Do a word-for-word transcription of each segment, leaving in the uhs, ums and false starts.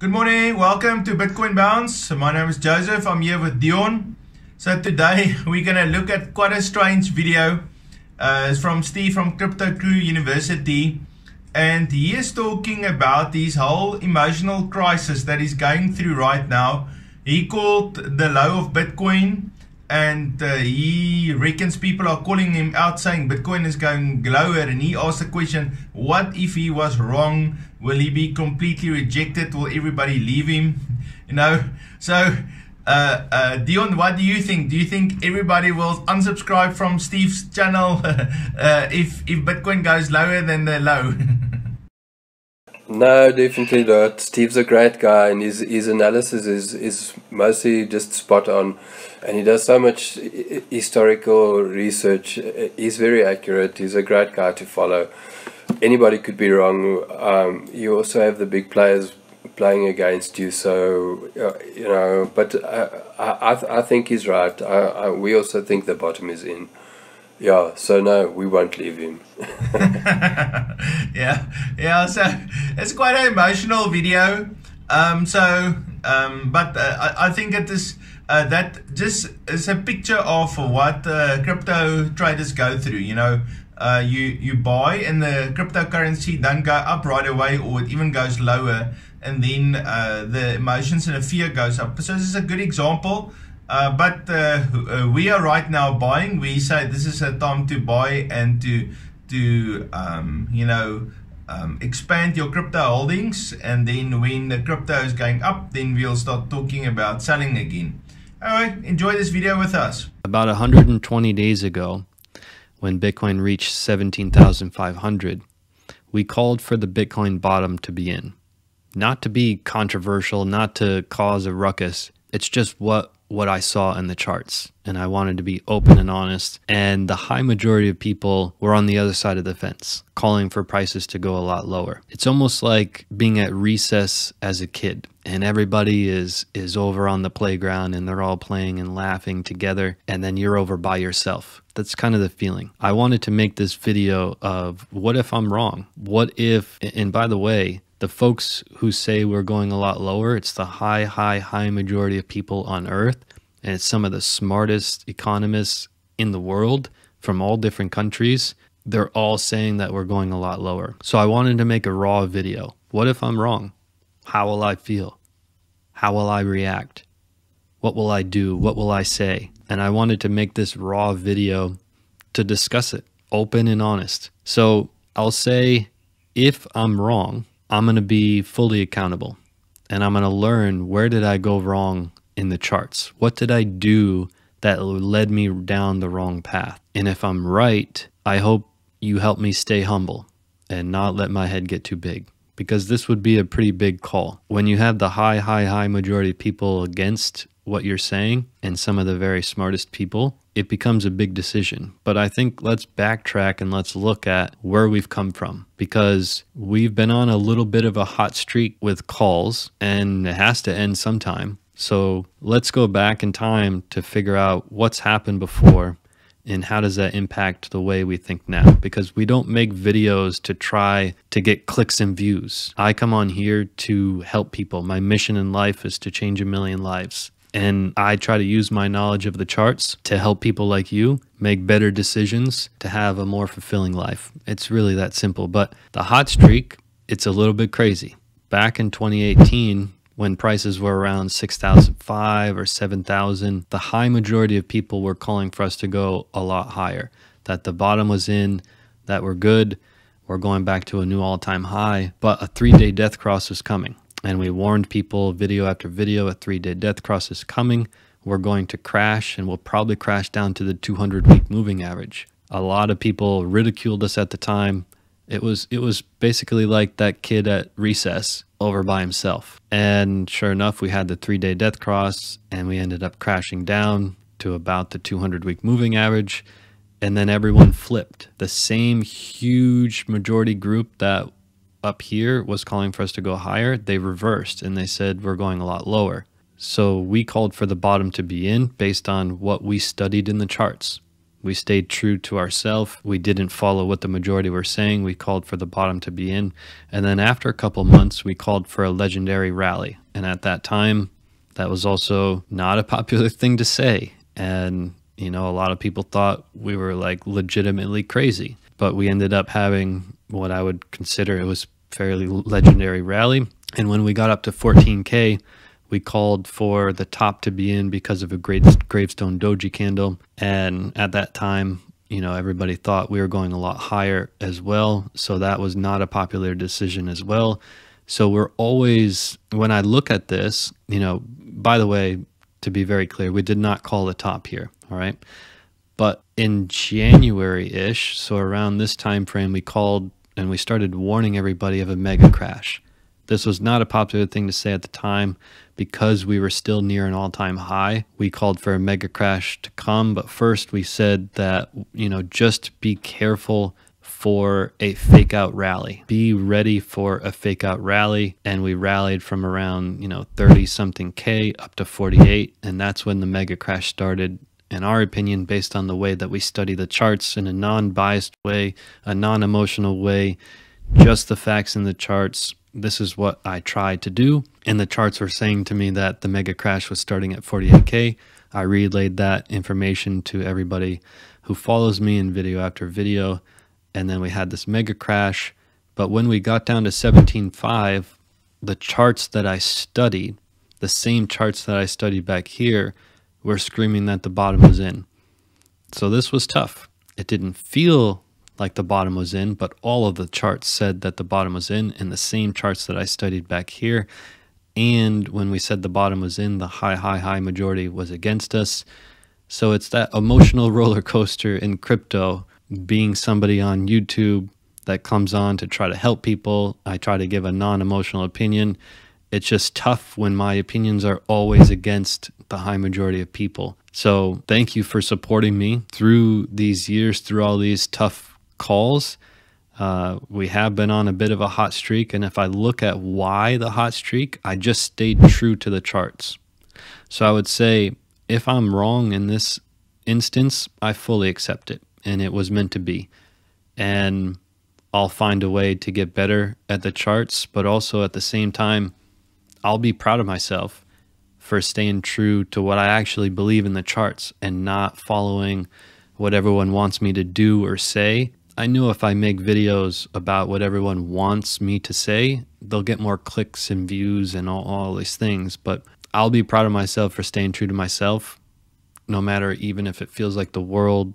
Good morning, welcome to Bitcoin Bounce. My name is Joseph, I'm here with Dion. So today we're gonna look at quite a strange video. Uh, it's from Steve from Crypto Crew University. And he is talking about this whole emotional crisis that he's going through right now. He called the low of Bitcoin, and uh, he reckons people are calling him out saying Bitcoin is going lower, and he asked the question, what if he was wrong? Will he be completely rejected? Will everybody leave him? You know, so uh, uh, Dion, what do you think? Do you think everybody will unsubscribe from Steve's channel uh, if, if Bitcoin goes lower than the low? No, definitely not. Steve's a great guy, and his, his analysis is, is mostly just spot on. And he does so much historical research. He's very accurate. He's a great guy to follow. Anybody could be wrong. Um, you also have the big players playing against you, so uh, you know. But I, I, I, th I think he's right. I, I, we also think the bottom is in. Yeah, so no, we won't leave him. yeah, yeah, so it's quite an emotional video. Um, so, um, but uh, I, I think it is uh, that just is a picture of what uh, crypto traders go through. You know, uh, you, you buy and the cryptocurrency doesn't go up right away, or it even goes lower, and then uh, the emotions and the fear goes up. So this is a good example. Uh, but uh, uh, we are right now buying. We say this is a time to buy and to to um, you know um, expand your crypto holdings. And then when the crypto is going up, then we'll start talking about selling again. All right, enjoy this video with us. About one hundred twenty days ago, when Bitcoin reached seventeen thousand five hundred, we called for the Bitcoin bottom to be in. Not to be controversial, not to cause a ruckus. It's just what. what I saw in the charts, and I wanted to be open and honest, and the high majority of people were on the other side of the fence, calling for prices to go a lot lower. It's almost like being at recess as a kid, and everybody is is over on the playground, and they're all playing and laughing together, and then you're over by yourself. That's kind of the feeling. I wanted to make this video of what if I'm wrong? What if, and by the way, the folks who say we're going a lot lower, it's the high, high, high majority of people on Earth, and it's some of the smartest economists in the world from all different countries. They're all saying that we're going a lot lower. So I wanted to make a raw video. What if I'm wrong? How will I feel? How will I react? What will I do? What will I say? And I wanted to make this raw video to discuss it, open and honest. So I'll say, if I'm wrong, I'm going to be fully accountable, and I'm going to learn, where did I go wrong in the charts? What did I do that led me down the wrong path? And if I'm right, I hope you help me stay humble and not let my head get too big, because this would be a pretty big call. When you have the high, high, high majority of people against what you're saying, and some of the very smartest people, it becomes a big decision. But I think let's backtrack and let's look at where we've come from, because we've been on a little bit of a hot streak with calls, and it has to end sometime. So let's go back in time to figure out what's happened before, and how does that impact the way we think now? Because we don't make videos to try to get clicks and views. I come on here to help people. My mission in life is to change a million lives. And I try to use my knowledge of the charts to help people like you make better decisions to have a more fulfilling life. It's really that simple. But the hot streak, it's a little bit crazy. Back in twenty eighteen, when prices were around six thousand five hundred or seven thousand, the high majority of people were calling for us to go a lot higher, that the bottom was in, that we're good, we're going back to a new all-time high, but a three-day death cross was coming. And we warned people video after video, a three-day death cross is coming. We're going to crash, and we'll probably crash down to the two hundred week moving average. A lot of people ridiculed us at the time. It was, it was basically like that kid at recess over by himself. And sure enough, we had the three-day death cross, and we ended up crashing down to about the two hundred week moving average. And then everyone flipped. The same huge majority group that up here was calling for us to go higher, they reversed, and they said we're going a lot lower. So we called for the bottom to be in based on what we studied in the charts. We stayed true to ourselves. We didn't follow what the majority were saying. We called for the bottom to be in. And then after a couple months, we called for a legendary rally. And at that time, that was also not a popular thing to say. And, you know, a lot of people thought we were like legitimately crazy. But we ended up having what I would consider it was fairly legendary rally. And when we got up to fourteen K, we called for the top to be in because of a great gravestone doji candle. And at that time, you know, everybody thought we were going a lot higher as well. So that was not a popular decision as well. So we're always, when I look at this, you know, by the way, to be very clear, we did not call the top here, all right? But in January-ish, so around this time frame, we called and we started warning everybody of a mega crash. This was not a popular thing to say at the time because we were still near an all-time high. We called for a mega crash to come, but first we said that, you know, just be careful for a fake out rally. Be ready for a fake out rally. And we rallied from around, you know, thirty something K up to forty-eight. And that's when the mega crash started. In our opinion, based on the way that we study the charts in a non-biased way, a non-emotional way, just the facts in the charts. This is what I tried to do. And the charts were saying to me that the mega crash was starting at forty-eight K. I relayed that information to everybody who follows me in video after video. And then we had this mega crash. But when we got down to seventeen five, the charts that I studied, the same charts that I studied back here, were screaming that the bottom was in. So this was tough. It didn't feel like the bottom was in, but all of the charts said that the bottom was in, and the same charts that I studied back here. And when we said the bottom was in, the high, high, high majority was against us. So it's that emotional roller coaster in crypto. Being somebody on YouTube that comes on to try to help people, I try to give a non-emotional opinion. It's just tough when my opinions are always against the high majority of people. So thank you for supporting me through these years, through all these tough calls. Uh, we have been on a bit of a hot streak, and if I look at why the hot streak, I just stayed true to the charts. So I would say if I'm wrong in this instance, I fully accept it, and it was meant to be. And I'll find a way to get better at the charts, but also at the same time, I'll be proud of myself for staying true to what I actually believe in the charts and not following what everyone wants me to do or say. I know if I make videos about what everyone wants me to say, they'll get more clicks and views and all, all these things, but I'll be proud of myself for staying true to myself, no matter even if it feels like the world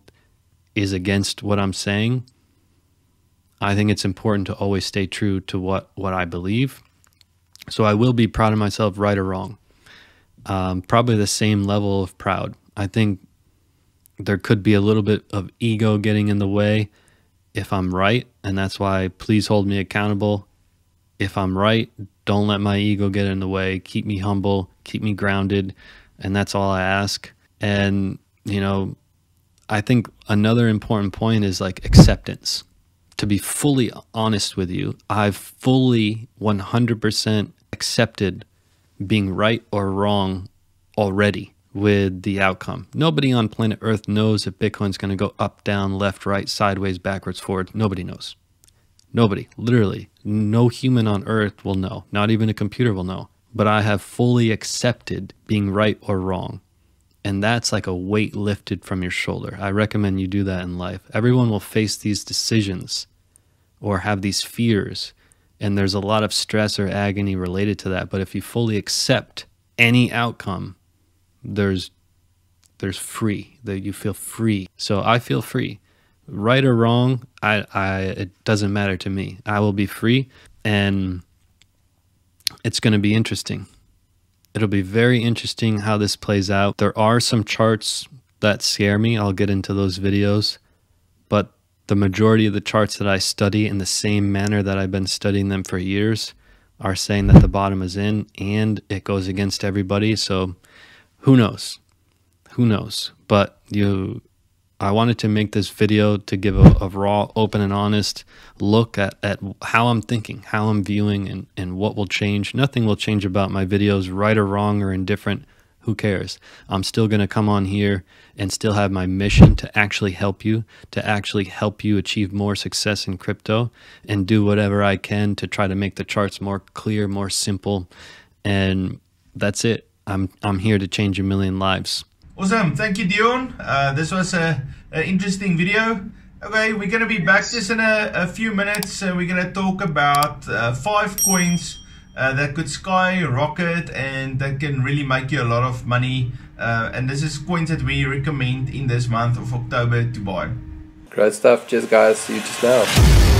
is against what I'm saying. I think it's important to always stay true to what, what I believe. So I will be proud of myself, right or wrong. Um, probably the same level of proud. I think there could be a little bit of ego getting in the way if I'm right, and that's why please hold me accountable. If I'm right, don't let my ego get in the way. Keep me humble, keep me grounded, and that's all I ask. And, you know, I think another important point is like acceptance. To be fully honest with you, I've fully one hundred percent accepted being right or wrong already with the outcome. Nobody on planet Earth knows if Bitcoin's going to go up, down, left, right, sideways, backwards, forward. Nobody knows. Nobody, literally. No human on Earth will know. Not even a computer will know. But I have fully accepted being right or wrong. And that's like a weight lifted from your shoulder. I recommend you do that in life. Everyone will face these decisions or have these fears. And there's a lot of stress or agony related to that. But if you fully accept any outcome, there's there's free that you feel free. So I feel free, right or wrong. I, I it doesn't matter to me. I will be free, and it's going to be interesting. It'll be very interesting how this plays out. There are some charts that scare me. I'll get into those videos, but the majority of the charts that I study in the same manner that I've been studying them for years are saying that the bottom is in, and it goes against everybody. So who knows? Who knows? But you, I wanted to make this video to give a, a raw, open, and honest look at, at how I'm thinking, how I'm viewing, and, and what will change. Nothing will change about my videos, right or wrong or indifferent. Who cares? I'm still going to come on here and still have my mission to actually help you, to actually help you achieve more success in crypto, and do whatever I can to try to make the charts more clear, more simple. And that's it. I'm, I'm here to change a million lives. Awesome. Thank you, Dion. Uh, this was an interesting video. Okay, we're going to be back just in a, a few minutes. Uh, we're going to talk about uh, five coins Uh, that could skyrocket and that can really make you a lot of money. Uh, and this is coins that we recommend in this month of October to buy. Great stuff. Cheers, guys. See you just now.